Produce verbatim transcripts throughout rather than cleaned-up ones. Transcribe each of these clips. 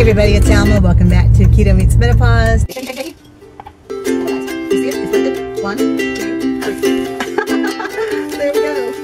Hey everybody, it's Alma. Welcome back to Keto Meets Menopause. One, two, three. There we go.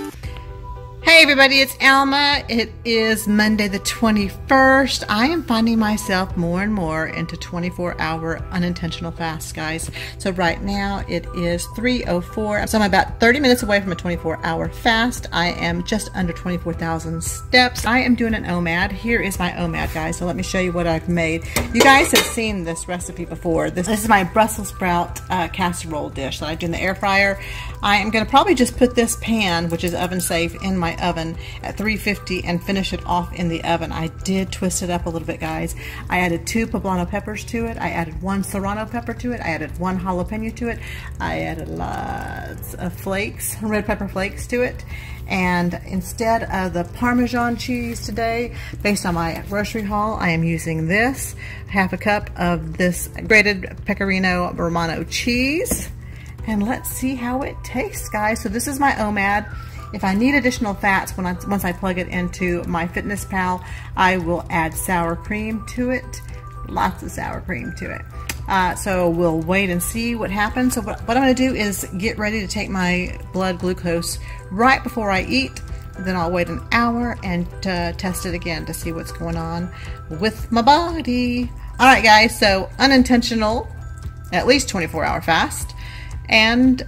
Hey everybody, it's Alma. It is Monday the twenty-first. I am finding myself more and more into twenty-four hour unintentional fasts, guys. So right now it is three oh four. So I'm about thirty minutes away from a twenty-four hour fast. I am just under twenty-four thousand steps. I am doing an O M A D. Here is my O M A D, guys. So let me show you what I've made. You guys have seen this recipe before. This, this is my Brussels sprout uh, casserole dish that I do in the air fryer. I am gonna probably just put this pan, which is oven safe, in my oven at three fifty and finish it off in the oven. I did twist it up a little bit, guys. I added two poblano peppers to it. I added one serrano pepper to it. I added one jalapeno to it. I added lots of flakes, red pepper flakes to it. And instead of the Parmesan cheese today, based on my grocery haul, I am using this, half a cup of this grated pecorino romano cheese. And let's see how it tastes, guys. So this is my O M A D. If I need additional fats, when I, once I plug it into My Fitness Pal, I will add sour cream to it, lots of sour cream to it. Uh, so we'll wait and see what happens. So what, what I'm gonna do is get ready to take my blood glucose right before I eat. Then I'll wait an hour and uh, test it again to see what's going on with my body. All right, guys, so unintentional, at least twenty-four hour fast, and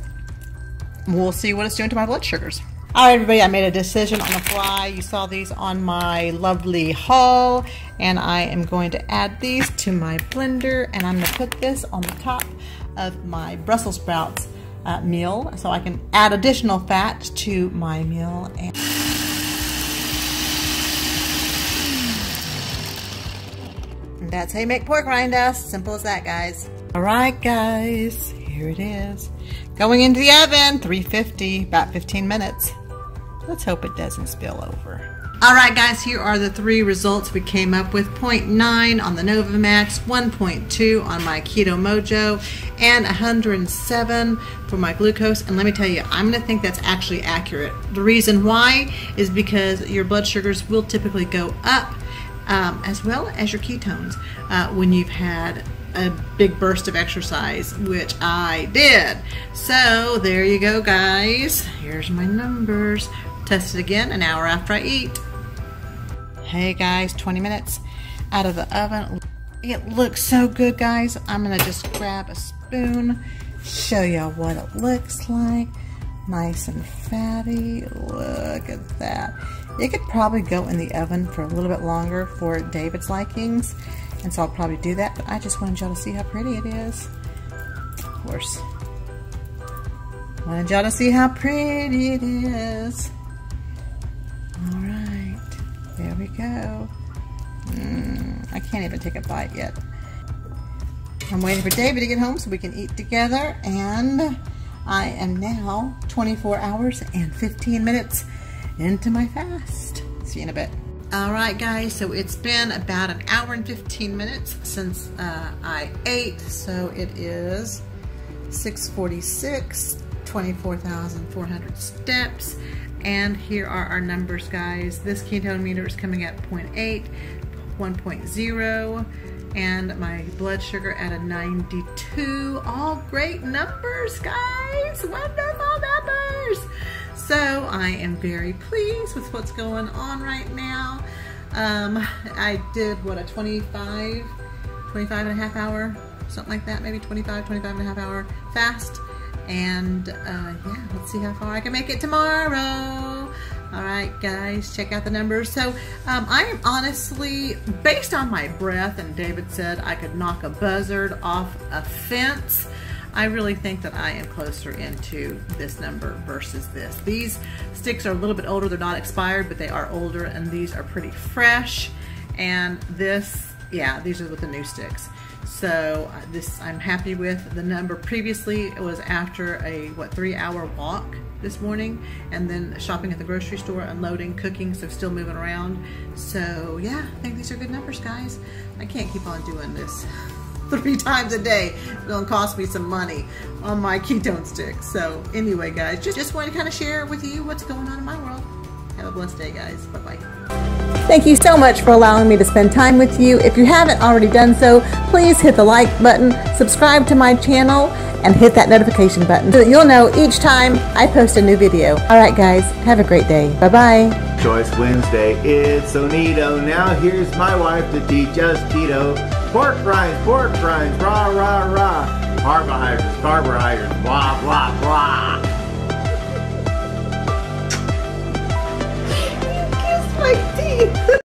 we'll see what it's doing to my blood sugars. All right, everybody, I made a decision on the fly. You saw these on my lovely haul, and I am going to add these to my blender, and I'm gonna put this on the top of my Brussels sprouts uh, meal so I can add additional fat to my meal. And that's how you make pork rindas, simple as that, guys. All right, guys, here it is. Going into the oven, three fifty, about fifteen minutes. Let's hope it doesn't spill over. All right, guys, here are the three results we came up with. zero point nine on the Novamax, one point two on my Keto Mojo, and one hundred seven for my glucose. And let me tell you, I'm gonna think that's actually accurate. The reason why is because your blood sugars will typically go up, um, as well as your ketones, uh, when you've had a big burst of exercise, which I did. So there you go, guys. Here's my numbers. Test it again an hour after I eat. Hey guys, twenty minutes out of the oven. It looks so good, guys. I'm gonna just grab a spoon, show y'all what it looks like. Nice and fatty. Look at that. It could probably go in the oven for a little bit longer for David's likings. And so I'll probably do that, but I just wanted y'all to see how pretty it is. Of course. Wanted y'all to see how pretty it is. All right, there we go. Mm, I can't even take a bite yet. I'm waiting for David to get home so we can eat together, and I am now twenty-four hours and fifteen minutes into my fast. See you in a bit. All right, guys, so it's been about an hour and fifteen minutes since uh, I ate, so it is six forty-six, twenty-four thousand four hundred steps, and here are our numbers, guys. This ketone meter is coming at zero point eight, one point zero, and my blood sugar at a ninety-two. All great numbers, guys, wonderful numbers. So I am very pleased with what's going on right now. Um, I did what, a twenty-five, twenty-five and a half hour, something like that, maybe twenty-five, twenty-five and a half hour fast. And uh, yeah, let's see how far I can make it tomorrow. All right, guys, check out the numbers. So um, I am honestly, based on my breath, and David said I could knock a buzzard off a fence, I really think that I am closer into this number versus this. These sticks are a little bit older. They're not expired, but they are older, and these are pretty fresh. And this, yeah, these are with the new sticks. So this I'm happy with. The number previously, it was after a, what, three hour walk this morning, and then shopping at the grocery store, unloading, cooking, so still moving around. So yeah, I think these are good numbers, guys. I can't keep on doing this three times a day. It'll cost me some money on my ketone stick. So anyway, guys, just, just wanted to kind of share with you what's going on in my world. Have a blessed day, guys. Bye-bye. Thank you so much for allowing me to spend time with you. If you haven't already done so, please hit the like button, subscribe to my channel, and hit that notification button so that you'll know each time I post a new video. All right, guys, have a great day. Bye-bye. Choice Wednesday is so neato. Now here's my wife to teach us keto. Pork rinds, pork rinds, rah, rah, rah. Carbohydrates, carbohydrates, blah, blah, blah. You kissed my teeth.